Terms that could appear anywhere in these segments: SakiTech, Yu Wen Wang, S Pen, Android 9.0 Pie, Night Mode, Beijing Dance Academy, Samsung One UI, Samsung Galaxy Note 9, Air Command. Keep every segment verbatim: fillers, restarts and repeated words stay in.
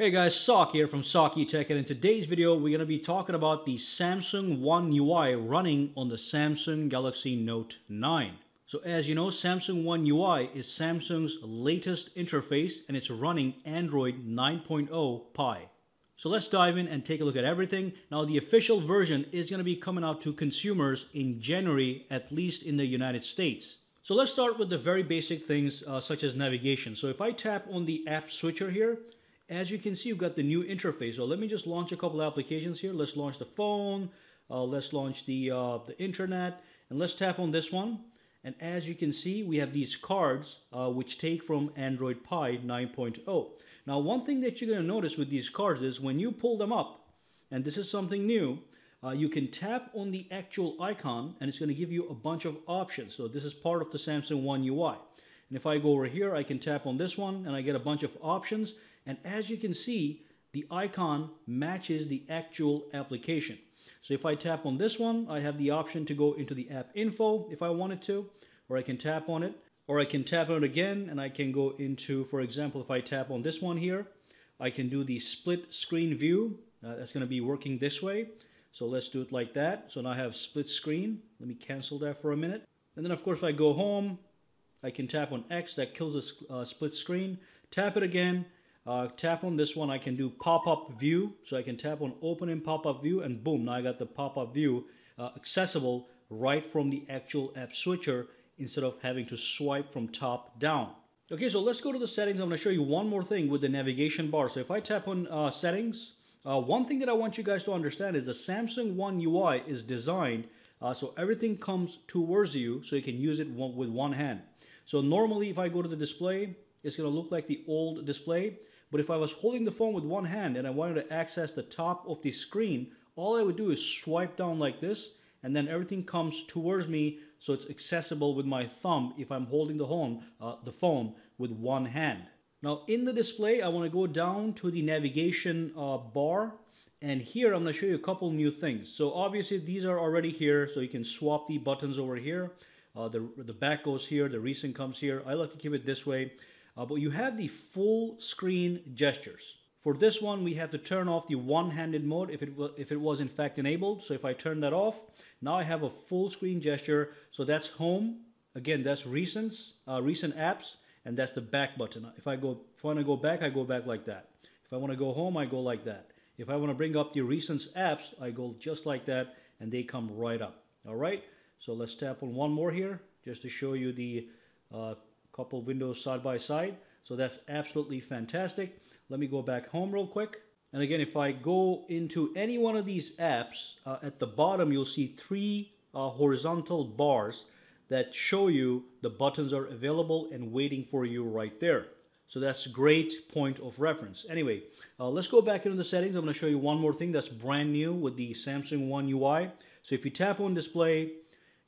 Hey guys, Sak here from SakiTech, and in today's video we're going to be talking about the Samsung One U I running on the Samsung Galaxy Note nine. So as you know, Samsung One U I is Samsung's latest interface and it's running Android nine point oh Pie. So let's dive in and take a look at everything. Now the official version is going to be coming out to consumers in January, at least in the United States. So let's start with the very basic things uh, such as navigation. So if I tap on the app switcher here, as you can see, you've got the new interface. So let me just launch a couple of applications here. Let's launch the phone. Uh, let's launch the, uh, the internet. And let's tap on this one. And as you can see, we have these cards uh, which take from Android Pie nine point oh. Now, one thing that you're going to notice with these cards is when you pull them up, and this is something new, uh, you can tap on the actual icon and it's going to give you a bunch of options. So this is part of the Samsung One U I. And if I go over here, I can tap on this one and I get a bunch of options. And as you can see, the icon matches the actual application. So if I tap on this one, I have the option to go into the app info if I wanted to, or I can tap on it, or I can tap on it again and I can go into, for example, if I tap on this one here, I can do the split screen view. Uh, that's going to be working this way. So let's do it like that. So now I have split screen. Let me cancel that for a minute. And then of course, if I go home, I can tap on X, that kills a uh, split screen, tap it again, uh, tap on this one, I can do pop-up view, so I can tap on open in pop-up view and boom, now I got the pop-up view uh, accessible right from the actual app switcher instead of having to swipe from top down. Okay, so let's go to the settings. I'm going to show you one more thing with the navigation bar. So if I tap on uh, settings, uh, one thing that I want you guys to understand is the Samsung One U I is designed uh, so everything comes towards you so you can use it one, with one hand. So normally if I go to the display, it's going to look like the old display. But if I was holding the phone with one hand and I wanted to access the top of the screen, all I would do is swipe down like this and then everything comes towards me so it's accessible with my thumb if I'm holding the phone, uh, the phone with one hand. Now in the display, I want to go down to the navigation uh, bar, and here I'm going to show you a couple new things. So obviously these are already here, so you can swap the buttons over here. Uh, the, the back goes here, the recent comes here. I like to keep it this way. Uh, but you have the full screen gestures. For this one, we have to turn off the one-handed mode if it, if it was in fact enabled. So if I turn that off, now I have a full screen gesture. So that's home. Again, that's recents, uh, recent apps, and that's the back button. If I, go, if I want to go back, I go back like that. If I want to go home, I go like that. If I want to bring up the recent apps, I go just like that, and they come right up. All right. So let's tap on one more here just to show you the uh, couple windows side by side. So that's absolutely fantastic. Let me go back home real quick. And again, if I go into any one of these apps, uh, at the bottom you'll see three uh, horizontal bars that show you the buttons are available and waiting for you right there. So that's a great point of reference. Anyway, uh, let's go back into the settings. I'm going to show you one more thing that's brand new with the Samsung One U I. So if you tap on display,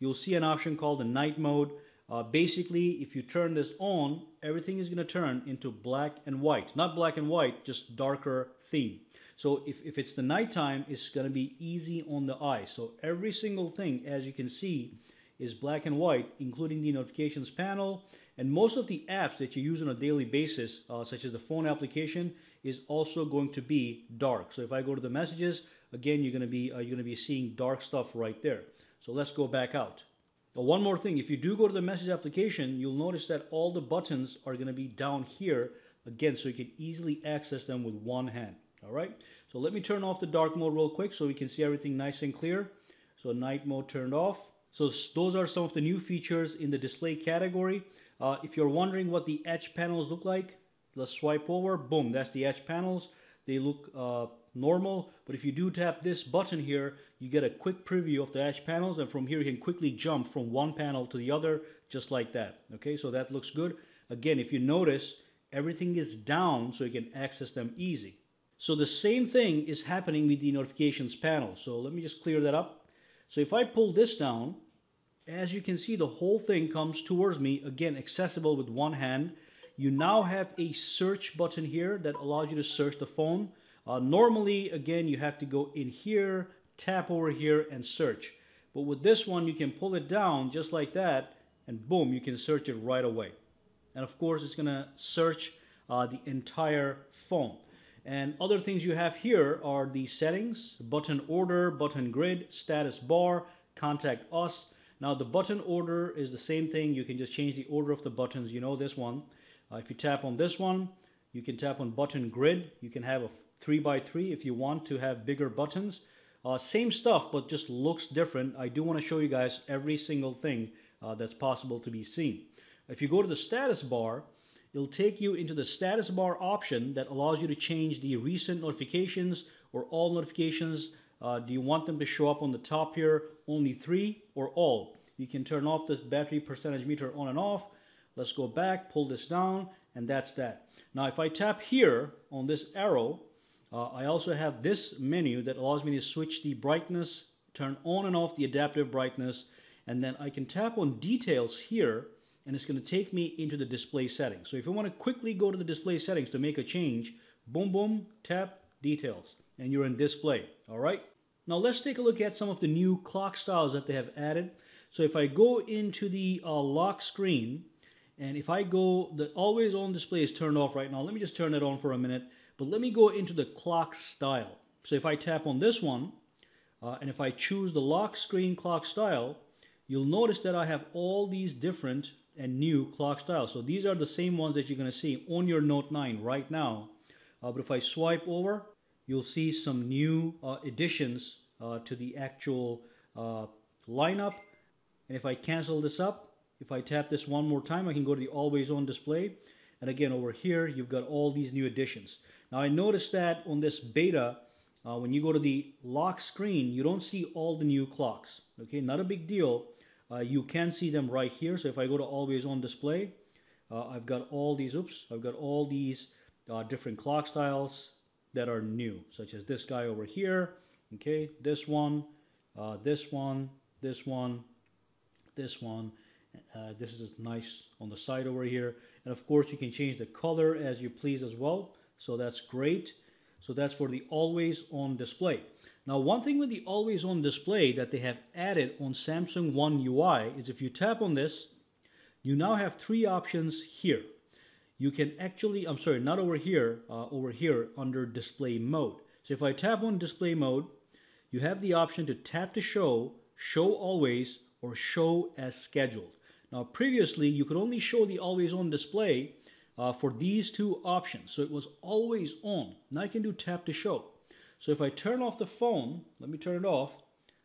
you'll see an option called the Night Mode. Uh, basically, if you turn this on, everything is going to turn into black and white. Not black and white, just darker theme. So if, if it's the nighttime, it's going to be easy on the eye. So every single thing, as you can see, is black and white, including the notifications panel. And most of the apps that you use on a daily basis, uh, such as the phone application, is also going to be dark. So if I go to the messages, again, you're going to be, uh, you're going to be seeing dark stuff right there. So let's go back out. Now, one more thing, if you do go to the message application, you'll notice that all the buttons are going to be down here again, so you can easily access them with one hand. All right. So let me turn off the dark mode real quick so we can see everything nice and clear. So night mode turned off. So those are some of the new features in the display category. Uh, if you're wondering what the edge panels look like, let's swipe over. Boom, that's the edge panels. They look uh, normal, but if you do tap this button here, you get a quick preview of the edge panels, and from here you can quickly jump from one panel to the other just like that. Okay, so that looks good. Again, if you notice, everything is down so you can access them easy. So the same thing is happening with the notifications panel. So let me just clear that up. So if I pull this down, as you can see, the whole thing comes towards me, again accessible with one hand. You now have a search button here that allows you to search the phone. Uh, normally, again, you have to go in here, tap over here, and search. But with this one, you can pull it down just like that, and boom, you can search it right away. And of course, it's going to search uh, the entire phone. And other things you have here are the settings, button order, button grid, status bar, contact us. Now the button order is the same thing. You can just change the order of the buttons. You know this one. Uh, if you tap on this one, you can tap on button grid. You can have a three by three if you want to have bigger buttons. Uh, same stuff, but just looks different. I do want to show you guys every single thing uh, that's possible to be seen. If you go to the status bar, it'll take you into the status bar option that allows you to change the recent notifications or all notifications. Uh, do you want them to show up on the top here, only three or all? You can turn off the battery percentage meter on and off. Let's go back, pull this down, and that's that. Now, if I tap here on this arrow, uh, I also have this menu that allows me to switch the brightness, turn on and off the adaptive brightness, and then I can tap on details here, and it's going to take me into the display settings. So if you want to quickly go to the display settings to make a change, boom, boom, tap, details, and you're in display, all right? Now let's take a look at some of the new clock styles that they have added. So if I go into the uh, lock screen, and if I go, the always on display is turned off right now. Let me just turn it on for a minute, but let me go into the clock style. So if I tap on this one, uh, and if I choose the lock screen clock style, you'll notice that I have all these different and new clock styles. So these are the same ones that you're going to see on your Note nine right now. Uh, but if I swipe over, you'll see some new uh, additions uh, to the actual uh, lineup. And if I cancel this up, if I tap this one more time, I can go to the always on display. And again, over here, you've got all these new additions. Now I noticed that on this beta, uh, when you go to the lock screen, you don't see all the new clocks. Okay, not a big deal. Uh, you can see them right here. So if I go to always on display, uh, I've got all these, oops, I've got all these uh, different clock styles that are new, such as this guy over here, okay, this one, uh, this one, this one, this one. Uh, this is nice on the side over here. And of course, you can change the color as you please as well. So that's great. So that's for the always on display. Now, one thing with the always on display that they have added on Samsung One U I is if you tap on this, you now have three options here. You can actually, I'm sorry, not over here, uh, over here under display mode. So if I tap on display mode, you have the option to tap to show, show always, or show as scheduled. Now, previously, you could only show the always on display uh, for these two options. So it was always on. Now I can do tap to show. So if I turn off the phone, let me turn it off,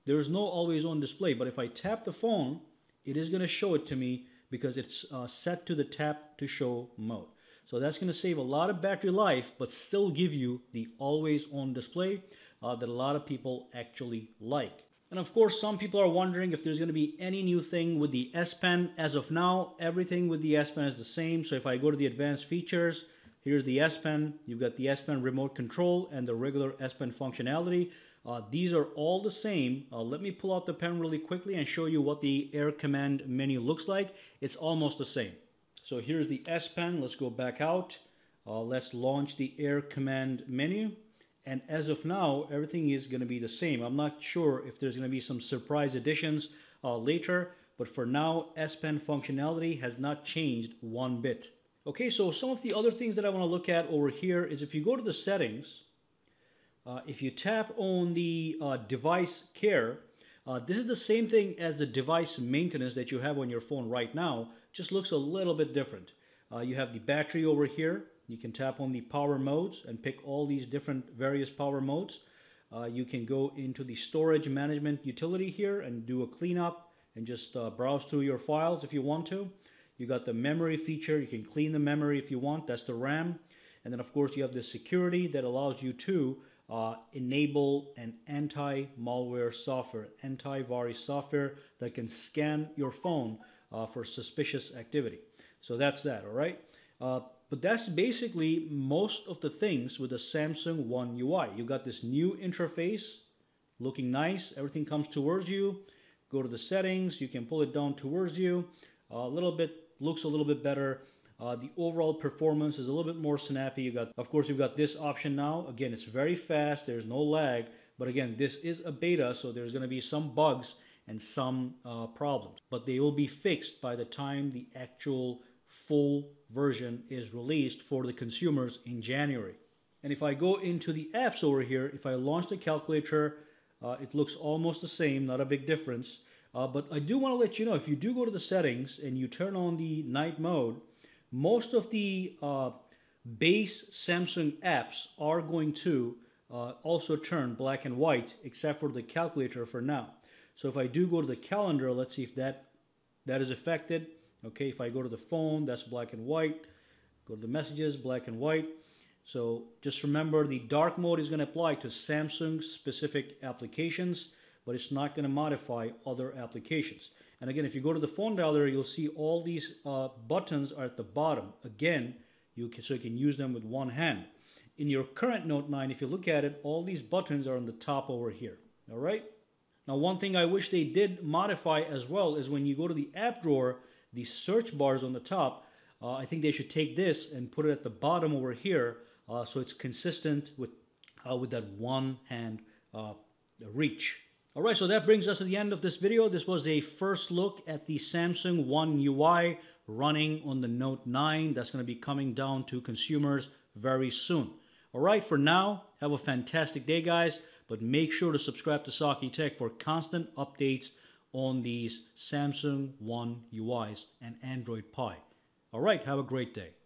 there is no always on display, but if I tap the phone, it is going to show it to me because it's uh, set to the tap to show mode. So that's going to save a lot of battery life, but still give you the always on display uh, that a lot of people actually like. And of course, some people are wondering if there's going to be any new thing with the S Pen. As of now, everything with the S Pen is the same. So if I go to the advanced features, here's the S Pen. You've got the S Pen remote control and the regular S Pen functionality. Uh, these are all the same. Uh, let me pull out the pen really quickly and show you what the Air Command menu looks like. It's almost the same. So here's the S Pen. Let's go back out. Uh, let's launch the Air Command menu. And as of now, everything is going to be the same. I'm not sure if there's going to be some surprise additions uh, later, but for now, S Pen functionality has not changed one bit. Okay, so some of the other things that I want to look at over here is if you go to the settings, uh, if you tap on the uh, device care, uh, this is the same thing as the device maintenance that you have on your phone right now, just looks a little bit different. Uh, you have the battery over here. You can tap on the power modes and pick all these different various power modes. Uh, you can go into the storage management utility here and do a cleanup and just uh, browse through your files if you want to. You got the memory feature. You can clean the memory if you want. That's the RAM. And then, of course, you have the security that allows you to uh, enable an anti-malware software, antivirus software that can scan your phone uh, for suspicious activity. So that's that, all right? Uh, but that's basically most of the things with the Samsung One U I. You got this new interface looking nice. Everything comes towards you. Go to the settings. You can pull it down towards you. A little bit looks a little bit better. Uh, the overall performance is a little bit more snappy. You got, of course, you've got this option now. Again, it's very fast. There's no lag. But again, this is a beta, so there's going to be some bugs and some uh, problems. But they will be fixed by the time the actual full version is released for the consumers in January. And if I go into the apps over here, if I launch the calculator, uh, it looks almost the same, not a big difference. Uh, but I do want to let you know, if you do go to the settings and you turn on the night mode, most of the uh, base Samsung apps are going to uh, also turn black and white, except for the calculator for now. So if I do go to the calendar, let's see if that, that is affected. Okay, if I go to the phone, that's black and white. Go to the messages, black and white. So just remember, the dark mode is going to apply to Samsung specific applications, but it's not going to modify other applications. And again, if you go to the phone dialer, you'll see all these uh, buttons are at the bottom. Again, you can, so you can use them with one hand. In your current Note nine, if you look at it, all these buttons are on the top over here. All right. Now, one thing I wish they did modify as well is when you go to the app drawer, the search bars on the top, uh, I think they should take this and put it at the bottom over here. Uh, so it's consistent with uh, with that one hand uh, reach. All right, so that brings us to the end of this video. This was a first look at the Samsung One U I running on the Note nine. That's going to be coming down to consumers very soon. All right, for now, have a fantastic day, guys. But make sure to subscribe to SakiTech for constant updates on these Samsung One U Is and Android Pie. All right, have a great day.